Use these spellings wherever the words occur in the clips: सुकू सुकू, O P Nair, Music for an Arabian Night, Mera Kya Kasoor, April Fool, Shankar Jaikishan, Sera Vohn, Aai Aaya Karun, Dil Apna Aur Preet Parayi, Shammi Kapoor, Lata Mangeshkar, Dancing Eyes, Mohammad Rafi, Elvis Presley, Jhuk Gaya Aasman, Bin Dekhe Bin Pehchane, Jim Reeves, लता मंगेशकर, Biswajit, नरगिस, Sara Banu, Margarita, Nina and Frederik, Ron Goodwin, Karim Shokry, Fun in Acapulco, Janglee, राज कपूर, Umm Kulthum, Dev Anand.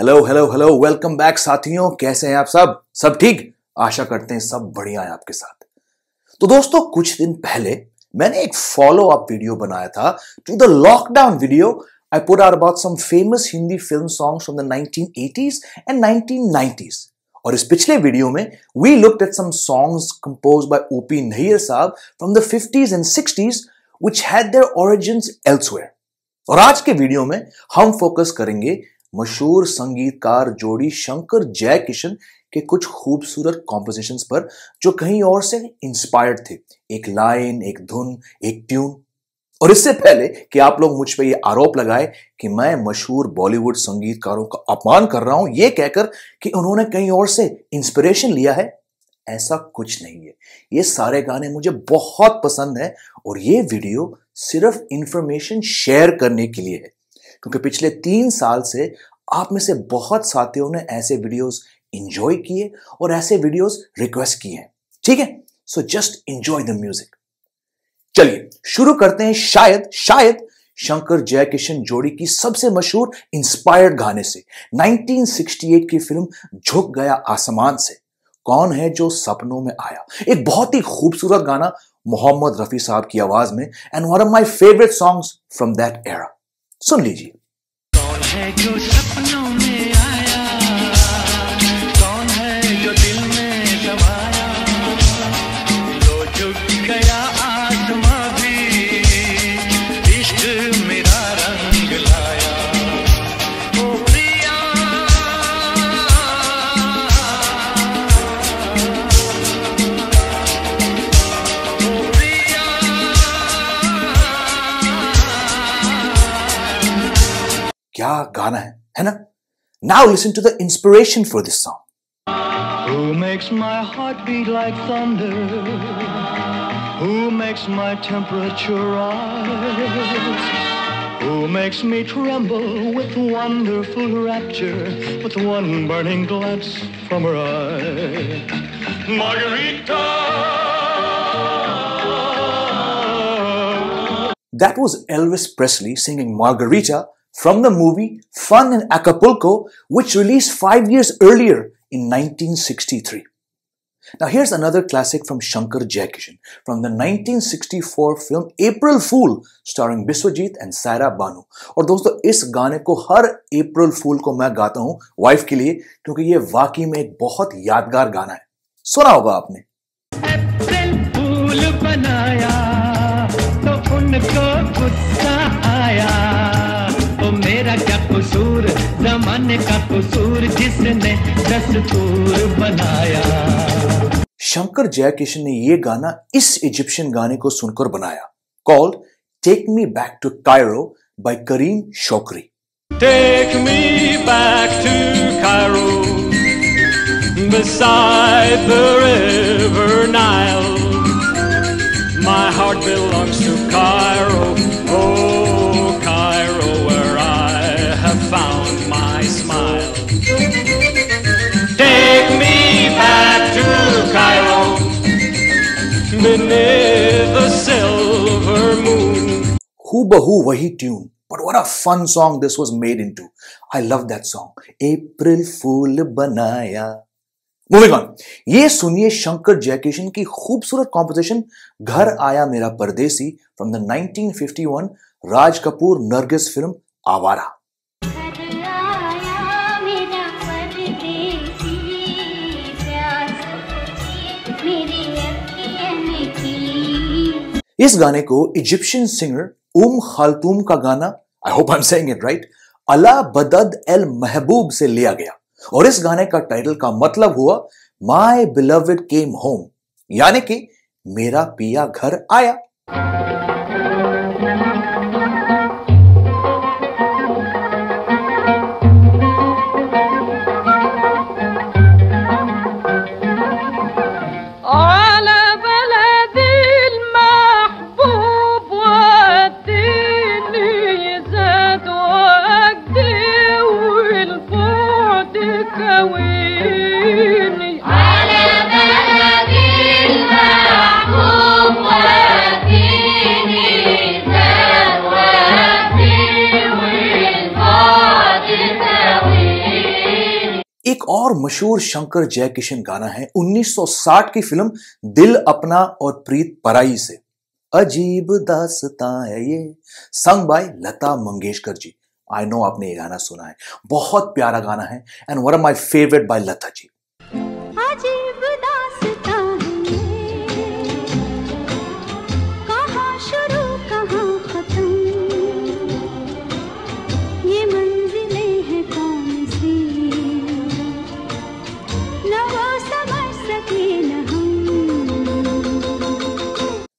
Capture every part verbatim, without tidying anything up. Hello hello hello welcome back साथियों, कैसे हैं आप सब? सब ठीक? आशा करते हैं सब बढ़िया है आपके साथ। तो दोस्तों, कुछ दिन पहले मैंने एक फॉलो अप वीडियो बनाया था to the lockdown video I put out about some famous Hindi film songs from the nineteen eighties and nineteen nineties. और इस पिछले वीडियो में we looked at some songs composed by O P Nayyar साहब from the fifties and sixties which had their origins elsewhere. और आज के video में हम फोकस करेंगे मशहूर संगीतकार जोड़ी शंकर जयकिशन के कुछ खूबसूरत कॉम्पोजिशंस पर जो कहीं और से इंस्पायर्ड थे, एक लाइन, एक धुन, एक ट्यून। और इससे पहले कि आप लोग मुझ पे ये आरोप लगाए कि मैं मशहूर बॉलीवुड संगीतकारों का अपमान कर रहा हूं ये कहकर कि उन्होंने कहीं और से इंस्पिरेशन लिया है, ऐसा कुछ नहीं है। ये सारे गाने मुझे बहुत पसंद है और ये वीडियो सिर्फ इंफॉर्मेशन शेयर करने के लिए है, क्योंकि पिछले तीन साल से आप में से बहुत साथियों ने ऐसे वीडियोस एंजॉय किए और ऐसे वीडियोस रिक्वेस्ट किए हैं। ठीक है, so just enjoy the music. चलिए शुरू करते हैं शायद शायद शंकर जयकिशन जोड़ी की सबसे मशहूर इंस्पायर्ड गाने से, नाइनटीन सिक्सटी एट की फिल्म झुक गया आसमान से, कौन है जो सपनों में आया। एक बहुत ही खूबसूरत गाना मोहम्मद रफी साहब की आवाज में and one of my favourite songs from that era. सुन लीजिए। कौन है जो सपनों में आया, कौन है जो दिल में समाया, जो झुक गया आसमां भी इश्क मेरा रंग लाया। ओ प्रिया, ओ प्रिया, क्या गाना है, है ना? Now listen to the inspiration for this song. Who makes my heart beat like thunder? Who makes my temperature rise? Who makes me tremble with wonderful rapture, with one burning glance from her eyes? Margarita. That was Elvis Presley singing Margarita from the movie Fun in Acapulco, which released five years earlier in nineteen sixty-three. Now here's another classic from Shankar Jaikishan from the nineteen sixty-four film April Fool starring Biswajit and Sara Banu. और दोस्तों, इस गाने को हर April Fool को मैं गाता हूं wife के लिए, क्योंकि ये वाकई में एक बहुत यादगार गाना है। सुना होगा आपने। April Fool बनाया तो उनको गुस्सा आया, मेरा क्या कसूर, जमाने का कसूर जिसने दस्तूर बनाया। शंकर जयकिशन ने ये गाना इस इजिप्शियन गाने को सुनकर बनाया, called take me back to Cairo by Karim शोकरी। Take me back to Cairo beside the river Nile, my heart belongs to Cairo, oh found my smile. Take me back to Cairo beneath the silver moon. Hoo-ba-hoo wahi tune, but what a fun song this was made into. I love that song. April Fool Banaya. Moving on. ये सुनिए शंकर जयकिशन की खूबसूरत composition घर आया मेरा परदेसी from the nineteen fifty one राज कपूर नरगिस film Awaara. इस गाने को इजिप्शियन सिंगर उम खालतूम का गाना, I hope I am saying it right, अला बदद एल महबूब से लिया गया। और इस गाने का टाइटल का मतलब हुआ माय बिलव्ड केम होम, यानी कि मेरा पिया घर आया। एक और मशहूर शंकर जयकिशन गाना है उन्नीस सौ साठ की फिल्म दिल अपना और प्रीत पराई से। अजीब दास्तां है ये, sung by लता मंगेशकर ji. I know आपने ये गाना सुना है, बहुत प्यारा गाना है and one of my favourite by Lata ji. Ajeeb Dastaan है ये, कहां शुरू कहां खत्म, ये मंजिलें हैं कौन सी, ना वो समझ सके ना हम।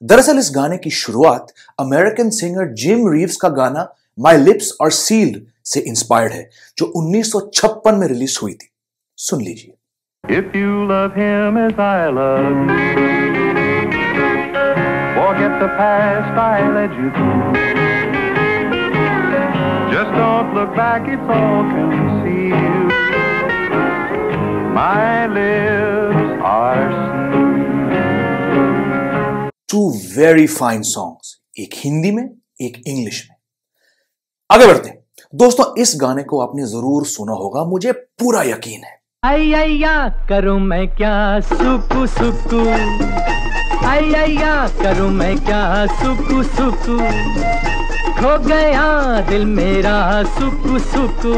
दरअसल इस गाने की शुरुआत अमेरिकन सिंगर जिम रीव्स का गाना माई लिप्स आर सील्ड से इंस्पायर्ड है जो उन्नीस सौ छप्पन में रिलीज हुई थी। सुन लीजिए। If you love him as I love you, forget the past I led you through, just don't look back, it's all concealed, my lips are sealed। Two very fine songs, एक हिंदी में एक English में। आगे बढ़ते हैं दोस्तों, इस गाने को आपने जरूर सुना होगा, मुझे पूरा यकीन है। आई आया करूं मैं क्या सुकू सुकू, आई आया करूं मैं क्या सुकू सुकू, खो गया दिल मेरा सुकू सुकू,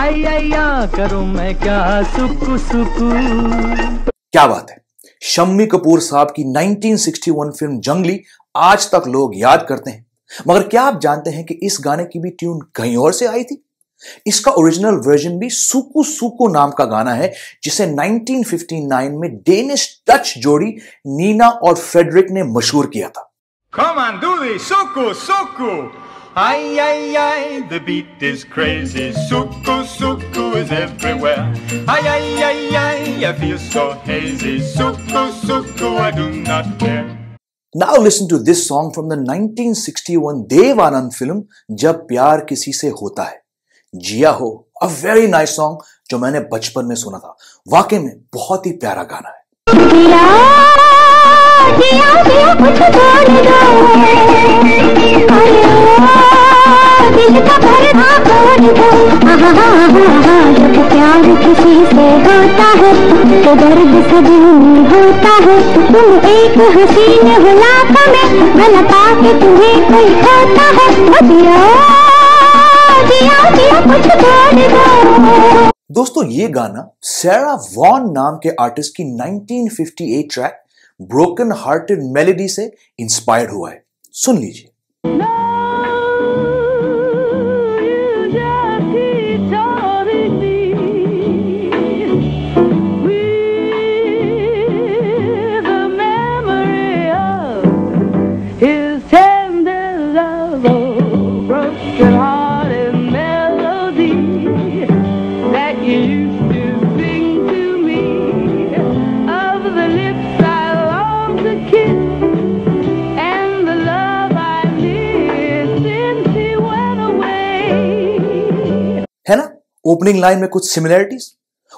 आई आया करूं मैं क्या सुकू सुकू। क्या बात है, शम्मी कपूर साहब की उन्नीस सौ इकसठ फिल्म जंगली आज तक लोग याद करते हैं। मगर क्या आप जानते हैं कि इस गाने की भी ट्यून कहीं और से आई थी? इसका ओरिजिनल वर्जन भी सुकू सुकू नाम का गाना है जिसे उन्नीस सौ उनसठ में डेनिश डच जोड़ी नीना और फ्रेडरिक ने मशहूर किया था। Come on, do this, suku, suku. Ay, ay, ay, the beat is crazy. Suku, suku is everywhere. Ay, ay, ay, ay, I feel so hazy. Suku, suku, I do not care. Now listen to this song from the nineteen sixty-one Dev Anand film जब प्यार किसी से होता है, जिया हो। A very nice song जो मैंने बचपन में सुना था, वाकई में बहुत ही प्यारा गाना है। दोस्तों ये गाना सेरा वॉन नाम के आर्टिस्ट की उन्नीस सौ अट्ठावन ट्रैक ब्रोकन हार्टेड मेलोडी से इंस्पायर्ड हुआ है। सुन लीजिए। है ना, ओपनिंग लाइन में कुछ सिमिलैरिटीज।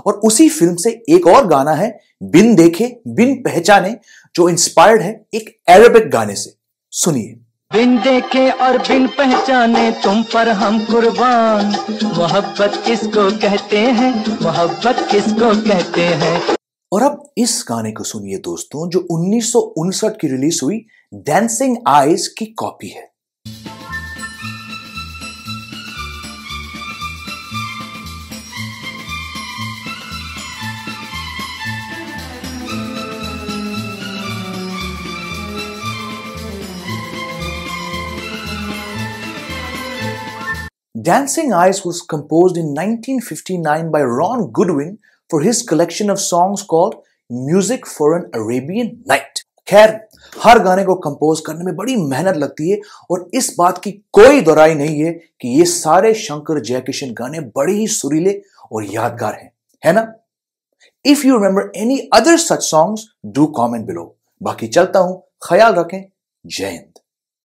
और उसी फिल्म से एक और गाना है बिन देखे बिन पहचाने जो इंस्पायर्ड है एक अरेबिक गाने से। सुनिए। बिन देखे और बिन पहचाने तुम पर हम कुर्बान, मोहब्बत किसको कहते हैं, मोहब्बत किसको कहते हैं। और अब इस गाने को सुनिए दोस्तों जो उन्नीस सौ उनसठ की रिलीज हुई डांसिंग आइज की कॉपी है। Dancing Eyes was composed in nineteen fifty-nine by Ron Goodwin for his collection of songs called Music for an Arabian Night. खैर, हर गाने को कंपोज करने में बड़ी मेहनत लगती है और इस बात की कोई दोराई नहीं है कि ये सारे शंकर जयकिशन गाने बड़े ही सुरीले और यादगार हैं, है ना? If you remember any other such songs, do comment below. बाकी चलता हूं, ख्याल रखें, जय हिंद।